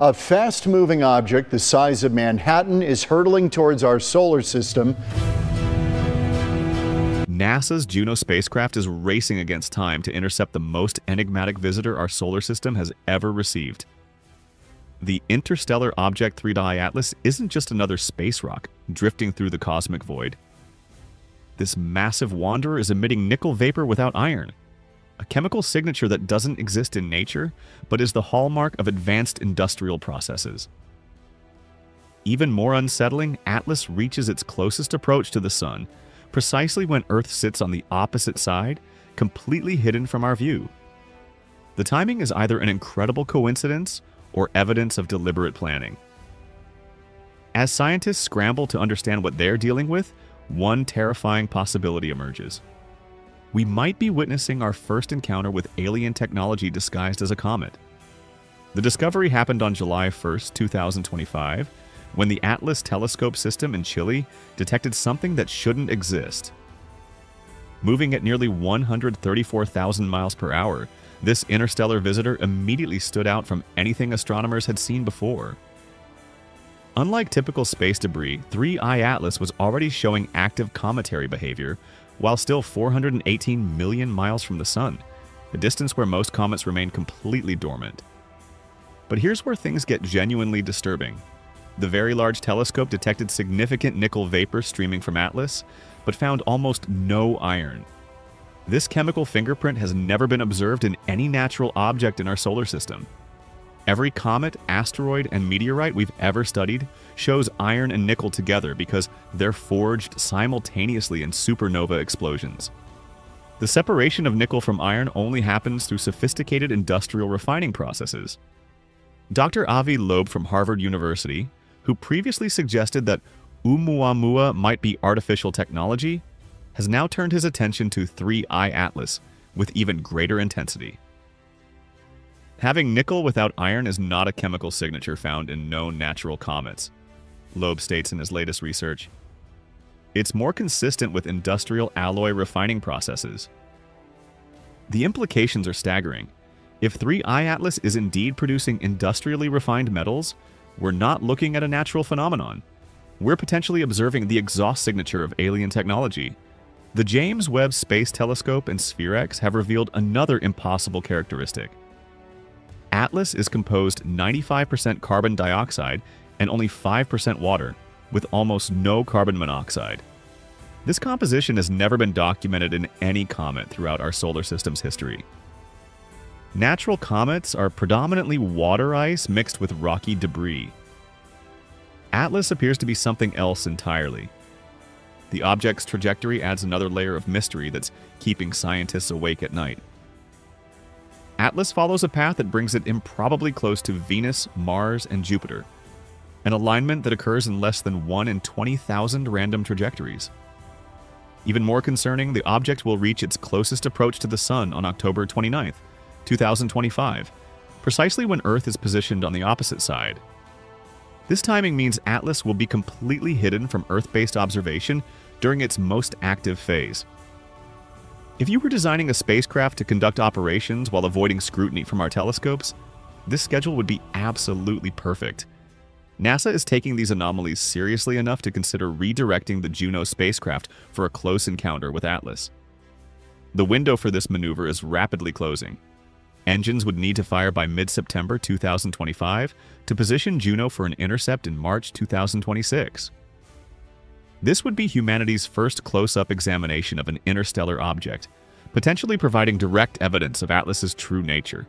A fast-moving object the size of Manhattan is hurtling towards our solar system. NASA's Juno spacecraft is racing against time to intercept the most enigmatic visitor our solar system has ever received. The interstellar object 3I/Atlas isn't just another space rock drifting through the cosmic void. This massive wanderer is emitting nickel vapor without iron, a chemical signature that doesn't exist in nature but is the hallmark of advanced industrial processes. Even more unsettling, Atlas reaches its closest approach to the Sun precisely when Earth sits on the opposite side, completely hidden from our view. The timing is either an incredible coincidence or evidence of deliberate planning. As scientists scramble to understand what they're dealing with, one terrifying possibility emerges. We might be witnessing our first encounter with alien technology disguised as a comet. The discovery happened on July 1, 2025, when the Atlas Telescope System in Chile detected something that shouldn't exist. Moving at nearly 134,000 miles per hour, this interstellar visitor immediately stood out from anything astronomers had seen before. Unlike typical space debris, 3I/Atlas was already showing active cometary behavior while still 418 million miles from the Sun, a distance where most comets remain completely dormant. But here's where things get genuinely disturbing. The Very Large Telescope detected significant nickel vapor streaming from Atlas, but found almost no iron. This chemical fingerprint has never been observed in any natural object in our solar system. Every comet, asteroid, and meteorite we've ever studied shows iron and nickel together because they're forged simultaneously in supernova explosions. The separation of nickel from iron only happens through sophisticated industrial refining processes. Dr. Avi Loeb from Harvard University, who previously suggested that Oumuamua might be artificial technology, has now turned his attention to 3I/Atlas with even greater intensity. Having nickel without iron is not a chemical signature found in known natural comets, Loeb states in his latest research. It's more consistent with industrial alloy refining processes. The implications are staggering. If 3I/Atlas is indeed producing industrially refined metals, we're not looking at a natural phenomenon. We're potentially observing the exhaust signature of alien technology. The James Webb Space Telescope and SPHEREx have revealed another impossible characteristic. Atlas is composed 95% carbon dioxide and only 5% water, with almost no carbon monoxide. This composition has never been documented in any comet throughout our solar system's history. Natural comets are predominantly water ice mixed with rocky debris. Atlas appears to be something else entirely. The object's trajectory adds another layer of mystery that's keeping scientists awake at night. Atlas follows a path that brings it improbably close to Venus, Mars, and Jupiter, an alignment that occurs in less than 1 in 20,000 random trajectories. Even more concerning, the object will reach its closest approach to the Sun on October 29th, 2025, precisely when Earth is positioned on the opposite side. This timing means Atlas will be completely hidden from Earth-based observation during its most active phase. If you were designing a spacecraft to conduct operations while avoiding scrutiny from our telescopes, this schedule would be absolutely perfect. NASA is taking these anomalies seriously enough to consider redirecting the Juno spacecraft for a close encounter with Atlas. The window for this maneuver is rapidly closing. Engines would need to fire by mid-September 2025 to position Juno for an intercept in March 2026. This would be humanity's first close-up examination of an interstellar object, potentially providing direct evidence of Atlas's true nature.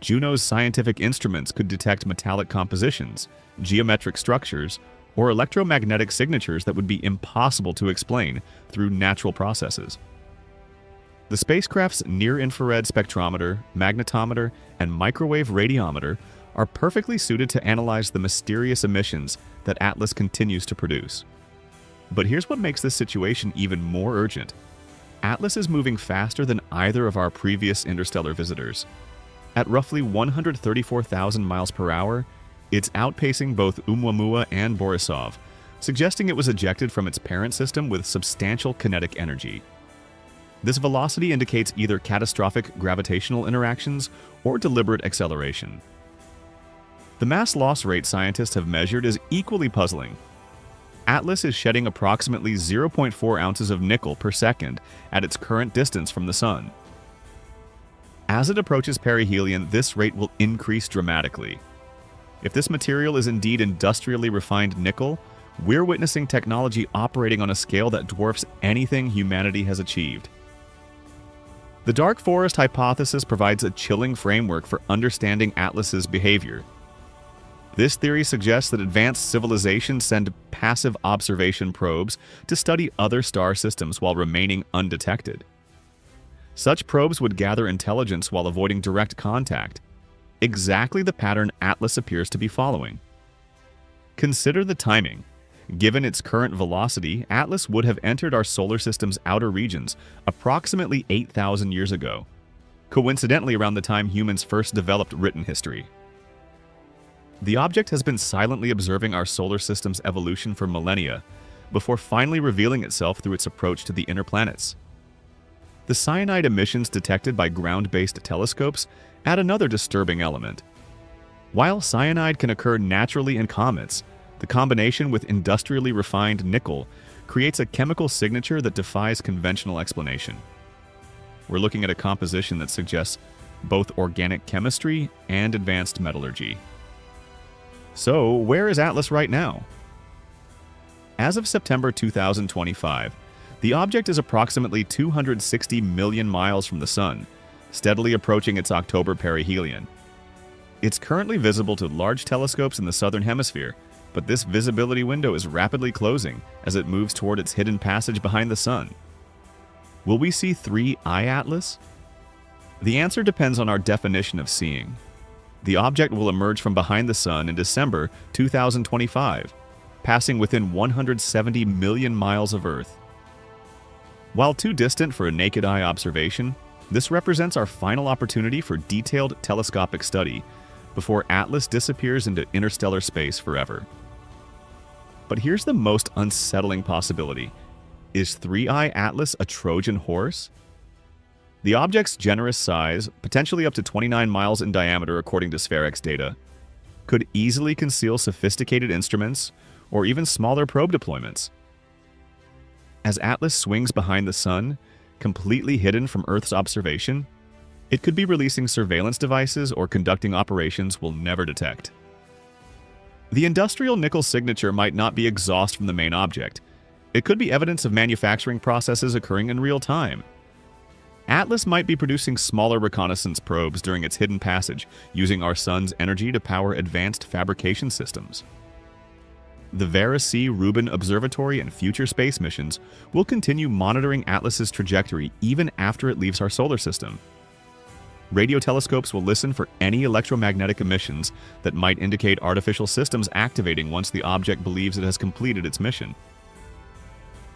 Juno's scientific instruments could detect metallic compositions, geometric structures, or electromagnetic signatures that would be impossible to explain through natural processes. The spacecraft's near-infrared spectrometer, magnetometer, and microwave radiometer are perfectly suited to analyze the mysterious emissions that Atlas continues to produce. But here's what makes this situation even more urgent. Atlas is moving faster than either of our previous interstellar visitors. At roughly 134,000 miles per hour, it's outpacing both Oumuamua and Borisov, suggesting it was ejected from its parent system with substantial kinetic energy. This velocity indicates either catastrophic gravitational interactions or deliberate acceleration. The mass loss rate scientists have measured is equally puzzling. Atlas is shedding approximately 0.4 ounces of nickel per second at its current distance from the Sun. As it approaches perihelion, this rate will increase dramatically. If this material is indeed industrially refined nickel, we're witnessing technology operating on a scale that dwarfs anything humanity has achieved. The Dark Forest Hypothesis provides a chilling framework for understanding Atlas's behavior. This theory suggests that advanced civilizations send passive observation probes to study other star systems while remaining undetected. Such probes would gather intelligence while avoiding direct contact, exactly the pattern Atlas appears to be following. Consider the timing. Given its current velocity, Atlas would have entered our solar system's outer regions approximately 8,000 years ago, coincidentally around the time humans first developed written history. The object has been silently observing our solar system's evolution for millennia before finally revealing itself through its approach to the inner planets. The cyanide emissions detected by ground-based telescopes add another disturbing element. While cyanide can occur naturally in comets, the combination with industrially refined nickel creates a chemical signature that defies conventional explanation. We're looking at a composition that suggests both organic chemistry and advanced metallurgy. So, where is Atlas right now? As of September 2025, the object is approximately 260 million miles from the Sun, steadily approaching its October perihelion. It's currently visible to large telescopes in the southern hemisphere, but this visibility window is rapidly closing as it moves toward its hidden passage behind the Sun. Will we see 3I/Atlas? The answer depends on our definition of seeing. The object will emerge from behind the Sun in December 2025, passing within 170 million miles of Earth. While too distant for a naked eye observation, this represents our final opportunity for detailed telescopic study before Atlas disappears into interstellar space forever. But here's the most unsettling possibility. Is 3I/Atlas a Trojan horse? The object's generous size, potentially up to 29 miles in diameter according to SPHEREx data, could easily conceal sophisticated instruments or even smaller probe deployments. As Atlas swings behind the Sun, completely hidden from Earth's observation, it could be releasing surveillance devices or conducting operations we'll never detect. The industrial nickel signature might not be exhaust from the main object. It could be evidence of manufacturing processes occurring in real time. Atlas might be producing smaller reconnaissance probes during its hidden passage, using our Sun's energy to power advanced fabrication systems. The Vera C. Rubin Observatory and future space missions will continue monitoring Atlas's trajectory even after it leaves our solar system. Radio telescopes will listen for any electromagnetic emissions that might indicate artificial systems activating once the object believes it has completed its mission.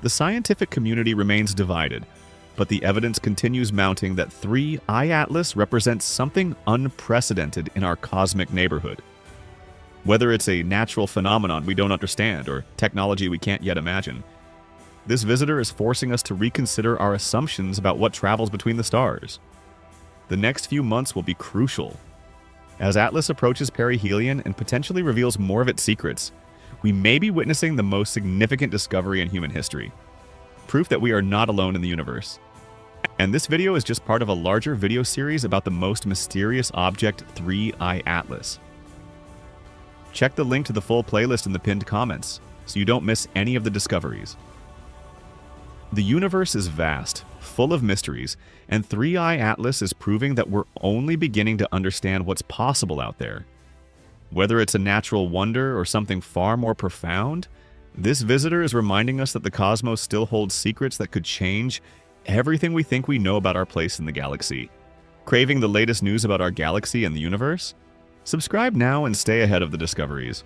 The scientific community remains divided, but the evidence continues mounting that 3I/Atlas represents something unprecedented in our cosmic neighborhood. Whether it's a natural phenomenon we don't understand or technology we can't yet imagine, this visitor is forcing us to reconsider our assumptions about what travels between the stars. The next few months will be crucial. As Atlas approaches perihelion and potentially reveals more of its secrets, we may be witnessing the most significant discovery in human history. Proof that we are not alone in the universe. And this video is just part of a larger video series about the most mysterious object, 3I/Atlas. Check the link to the full playlist in the pinned comments so you don't miss any of the discoveries. The universe is vast, full of mysteries, and 3I/Atlas is proving that we're only beginning to understand what's possible out there. Whether it's a natural wonder or something far more profound, this visitor is reminding us that the cosmos still holds secrets that could change everything we think we know about our place in the galaxy. Craving the latest news about our galaxy and the universe? Subscribe now and stay ahead of the discoveries.